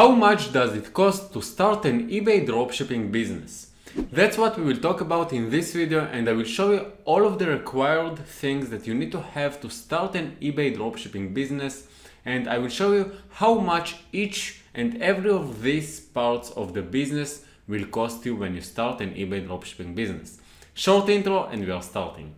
How much does it cost to start an eBay dropshipping business? That's what we will talk about in this video, and I will show you all of the required things that you need to have to start an eBay dropshipping business, and I will show you how much each and every of these parts of the business will cost you when you start an eBay dropshipping business. Short intro and we are starting.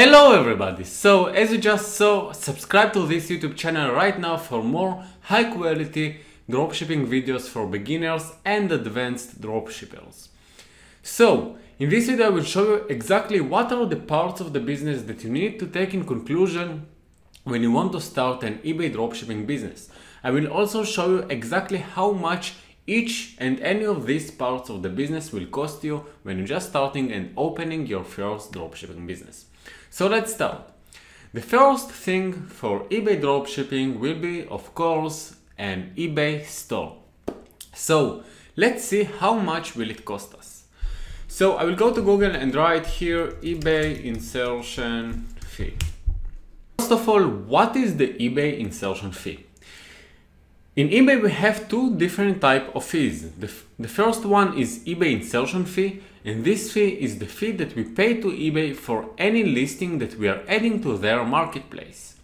Hello everybody! So as you just saw, subscribe to this YouTube channel right now for more high quality dropshipping videos for beginners and advanced dropshippers. So in this video I will show you exactly what are the parts of the business that you need to take in conclusion when you want to start an eBay dropshipping business. I will also show you exactly how much each and any of these parts of the business will cost you when you're just starting and opening your first dropshipping business. So let's start. The first thing for eBay dropshipping will be, of course, an eBay store. So let's see how much will it cost us. So I will go to Google and write here eBay insertion fee. First of all, what is the eBay insertion fee? In eBay we have two different types of fees. The first one is eBay insertion fee, and this fee is the fee that we pay to eBay for any listing that we are adding to their marketplace.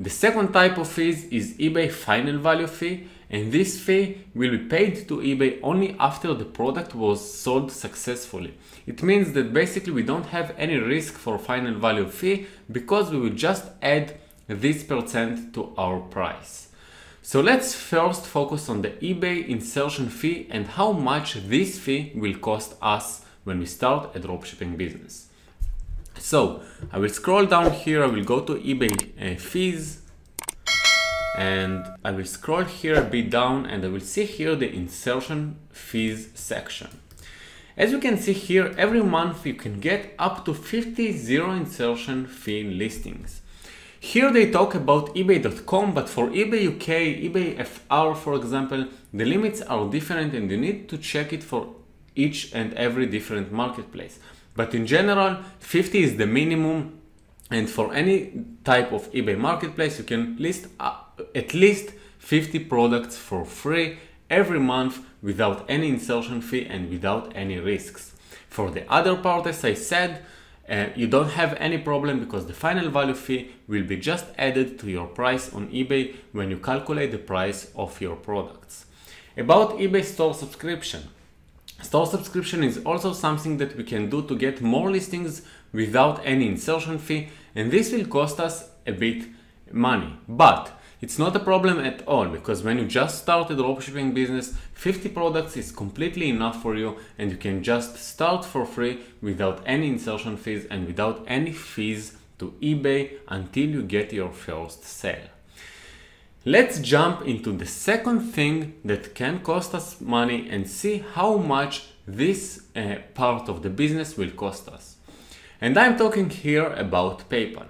The second type of fees is eBay final value fee, and this fee will be paid to eBay only after the product was sold successfully. It means that basically we don't have any risk for final value fee because we will just add this percent to our price. So let's first focus on the eBay insertion fee and how much this fee will cost us when we start a dropshipping business. So I will scroll down here, I will go to eBay fees, and I will scroll here a bit down and I will see here the insertion fees section. As you can see here, every month you can get up to 50 zero insertion fee listings. Here they talk about eBay.com, but for eBay UK, eBay FR for example, the limits are different and you need to check it for each and every different marketplace. But in general, 50 is the minimum, and for any type of eBay marketplace you can list at least 50 products for free every month without any insertion fee and without any risks. For the other part, as I said, you don't have any problem because the final value fee will be just added to your price on eBay when you calculate the price of your products. About eBay store subscription. Store subscription is also something that we can do to get more listings without any insertion fee, and this will cost us a bit money. But it's not a problem at all, because when you just start a dropshipping business, 50 products is completely enough for you and you can just start for free without any insertion fees and without any fees to eBay until you get your first sale. Let's jump into the second thing that can cost us money and see how much this part of the business will cost us. And I'm talking here about PayPal.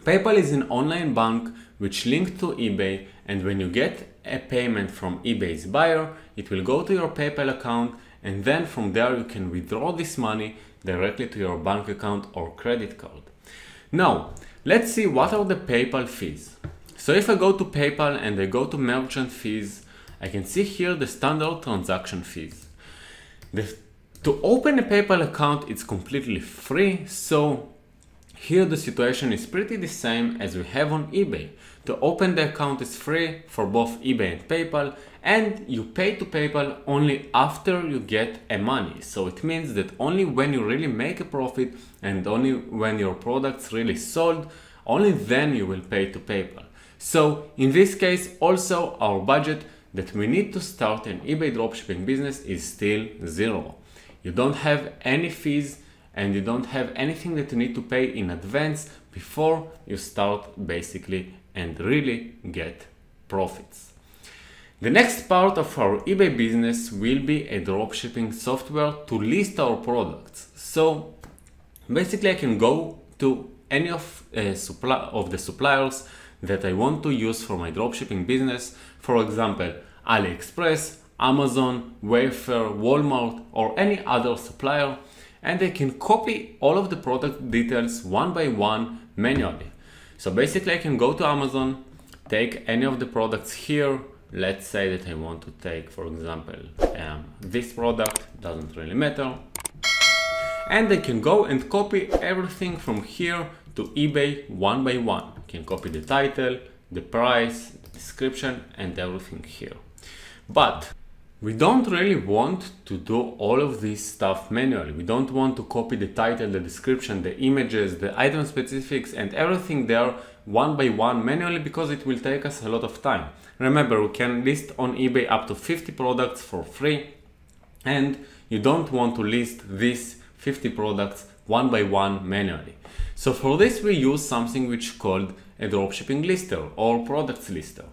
PayPal is an online bank which links to eBay, and when you get a payment from eBay's buyer, it will go to your PayPal account, and then from there you can withdraw this money directly to your bank account or credit card. Now, let's see what are the PayPal fees. So if I go to PayPal and I go to merchant fees, I can see here the standard transaction fees. To open a PayPal account, it's completely free, so here the situation is pretty the same as we have on eBay. To open the account is free for both eBay and PayPal, and you pay to PayPal only after you get money. So it means that only when you really make a profit and only when your product's really sold, only then you will pay to PayPal. So in this case also our budget that we need to start an eBay dropshipping business is still zero. You don't have any fees and you don't have anything that you need to pay in advance before you start basically and really get profits. The next part of our eBay business will be a dropshipping software to list our products. So basically I can go to any of the suppliers that I want to use for my dropshipping business, for example AliExpress, Amazon, Wayfair, Walmart or any other supplier, and I can copy all of the product details one by one manually. So basically I can go to Amazon, take any of the products here. Let's say that I want to take, for example, this product, doesn't really matter. And I can go and copy everything from here to eBay one by one. I can copy the title, the price, the description, and everything here. But we don't really want to do all of this stuff manually. We don't want to copy the title, the description, the images, the item specifics, and everything there one by one manually, because it will take us a lot of time. Remember, we can list on eBay up to 50 products for free, and you don't want to list these 50 products one by one manually. So for this we use something which is called a dropshipping lister or products lister.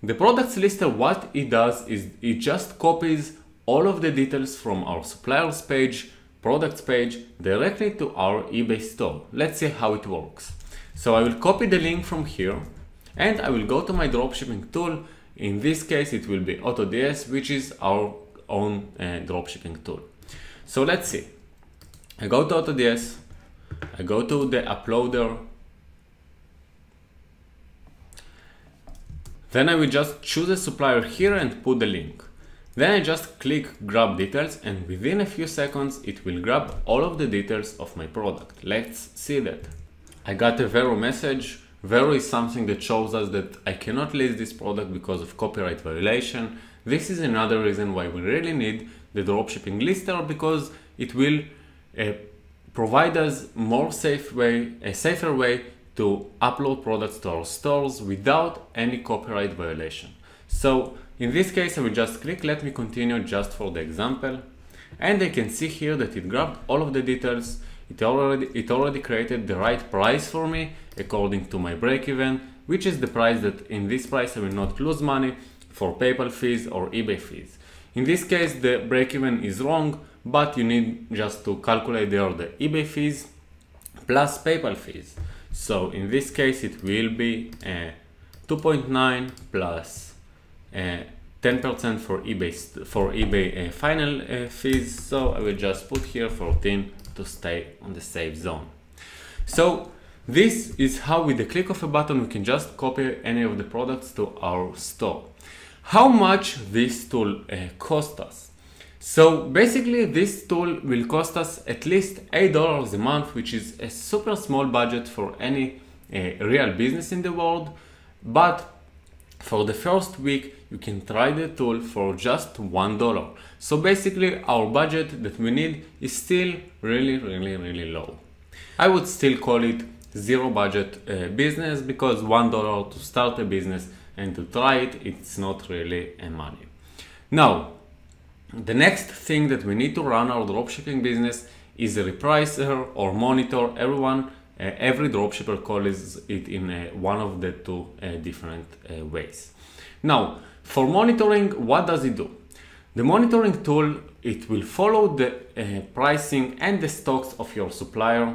The products lister, what it does is it just copies all of the details from our suppliers page, products page, directly to our eBay store. Let's see how it works. So I will copy the link from here and I will go to my dropshipping tool. In this case it will be AutoDS, which is our own dropshipping tool. So let's see. I go to AutoDS, I go to the uploader, then I will just choose a supplier here and put the link. Then I just click grab details, and within a few seconds it will grab all of the details of my product. Let's see that. I got a Vero message. Vero is something that shows us that I cannot list this product because of copyright violation. This is another reason why we really need the dropshipping lister, because it will provide us a safer way to upload products to our stores without any copyright violation. So in this case I will just click let me continue just for the example, and I can see here that it grabbed all of the details. It already created the right price for me according to my break even, which is the price that in this price I will not lose money for PayPal fees or eBay fees. In this case the break even is wrong, but you need just to calculate there the eBay fees plus PayPal fees. So in this case it will be 2.9 plus 10% for eBay final fees. So I will just put here 14 to stay on the safe zone. So this is how, with the click of a button, we can just copy any of the products to our store. How much this tool cost us? So basically this tool will cost us at least $8 a month, which is a super small budget for any real business in the world. But for the first week you can try the tool for just $1. So basically our budget that we need is still really low. I would still call it zero budget business, because $1 to start a business and to try it, it's not really a money. Now, the next thing that we need to run our dropshipping business is a repricer or monitor. Every dropshipper calls it in one of the two different ways. Now, for monitoring, what does it do? The monitoring tool, it will follow the pricing and the stocks of your supplier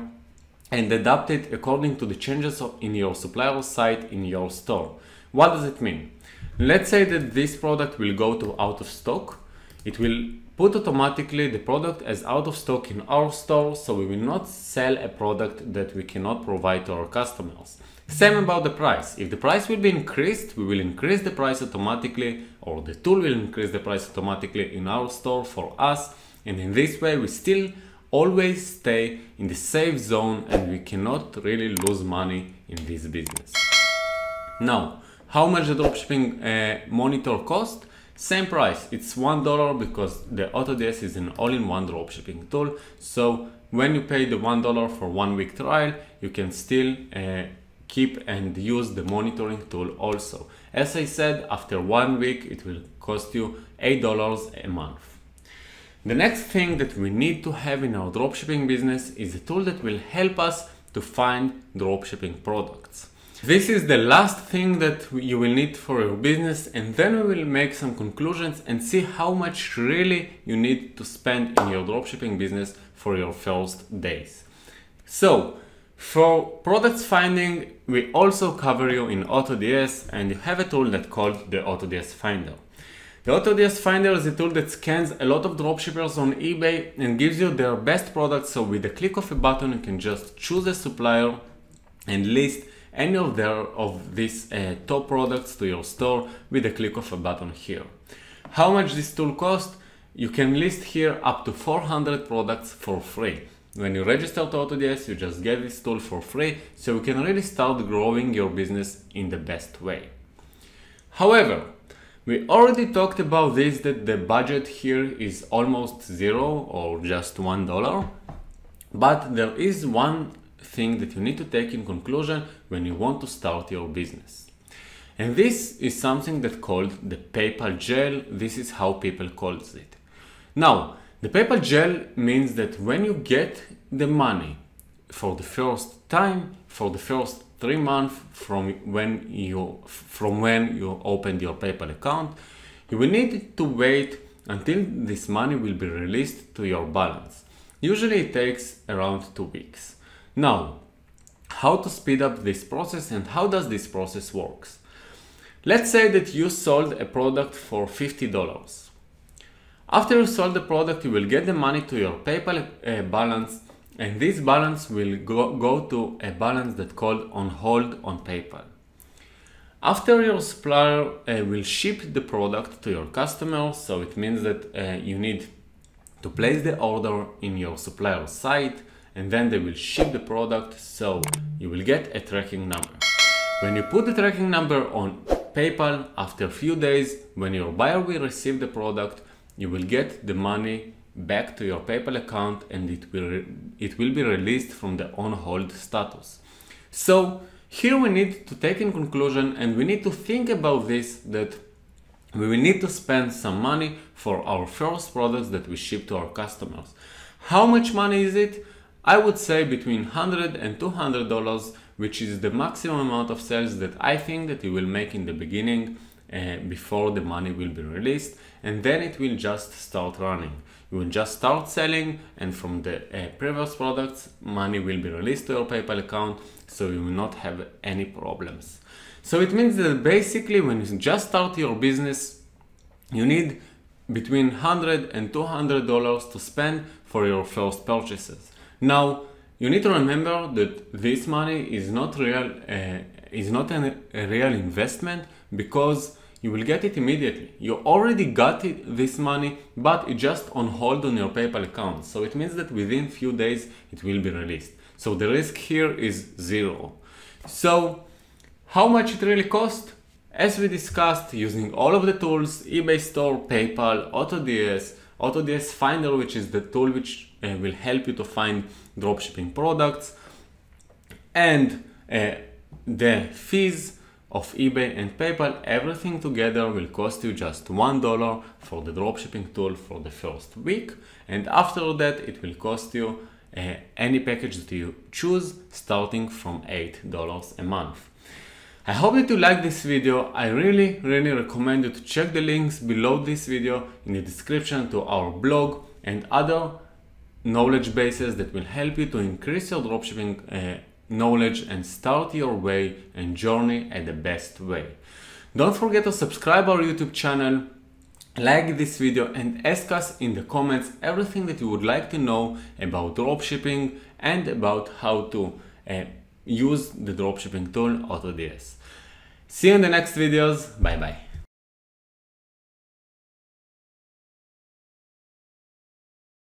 and adapt it according to the changes in your supplier's site in your store. What does it mean? Let's say that this product will go to out of stock. It will put automatically the product as out of stock in our store, so we will not sell a product that we cannot provide to our customers. Same about the price. If the price will be increased, we will increase the price automatically, or the tool will increase the price automatically in our store for us, and in this way we still always stay in the safe zone and we cannot really lose money in this business. Now, how much the dropshipping monitor cost? Same price, it's $1, because the AutoDS is an all-in-one dropshipping tool. So when you pay the $1 for 1 week trial, you can still keep and use the monitoring tool also. As I said, after 1 week it will cost you $8 a month. The next thing that we need to have in our dropshipping business is a tool that will help us to find dropshipping products. This is the last thing that you will need for your business, and then we will make some conclusions and see how much really you need to spend in your dropshipping business for your first days. So for products finding, we also cover you in AutoDS, and you have a tool that's called the AutoDS Finder. The AutoDS Finder is a tool that scans a lot of dropshippers on eBay and gives you their best products. So with the click of a button you can just choose a supplier and list any of these top products to your store with a click of a button here. How much this tool costs? You can list here up to 400 products for free. When you register to AutoDS, you just get this tool for free, so you can really start growing your business in the best way. However, we already talked about this, that the budget here is almost zero or just $1, but there is one thing that you need to take in conclusion when you want to start your business. And this is something that's called the PayPal jail. This is how people call it. Now, the PayPal jail means that when you get the money for the first time, for the first 3 months from when you opened your PayPal account, you will need to wait until this money will be released to your balance. Usually it takes around 2 weeks. Now, how to speed up this process and how does this process work? Let's say that you sold a product for $50. After you sold the product, you will get the money to your PayPal balance, and this balance will go to a balance that's called on hold on PayPal. After your supplier will ship the product to your customer, so it means that you need to place the order in your supplier's site, and then they will ship the product, so you will get a tracking number. When you put the tracking number on PayPal, after a few days, when your buyer will receive the product, you will get the money back to your PayPal account, and it will be released from the on-hold status. So here we need to take in conclusion, and we need to think about this, that we will need to spend some money for our first products that we ship to our customers. How much money is it? I would say between $100 and $200, which is the maximum amount of sales that I think that you will make in the beginning before the money will be released, and then it will just start running. You will just start selling, and from the previous products, money will be released to your PayPal account, so you will not have any problems. So it means that basically when you just start your business, you need between $100 and $200 to spend for your first purchases. Now, you need to remember that this money is not real, a real investment, because you will get it immediately. You already got this money, but it's just on hold on your PayPal account. So it means that within few days it will be released. So the risk here is zero. So how much it really costs? As we discussed, using all of the tools, eBay store, PayPal, AutoDS, AutoDS Finder, which is the tool which will help you to find dropshipping products, and the fees of eBay and PayPal, everything together will cost you just $1 for the dropshipping tool for the first week, and after that it will cost you any package that you choose, starting from $8 a month. I hope that you like this video. I really recommend you to check the links below this video in the description to our blog and other knowledge bases that will help you to increase your dropshipping knowledge and start your way and journey at the best way. Don't forget to subscribe our YouTube channel, like this video, and ask us in the comments everything that you would like to know about dropshipping and about how to use the dropshipping tool AutoDS. See you in the next videos. Bye bye.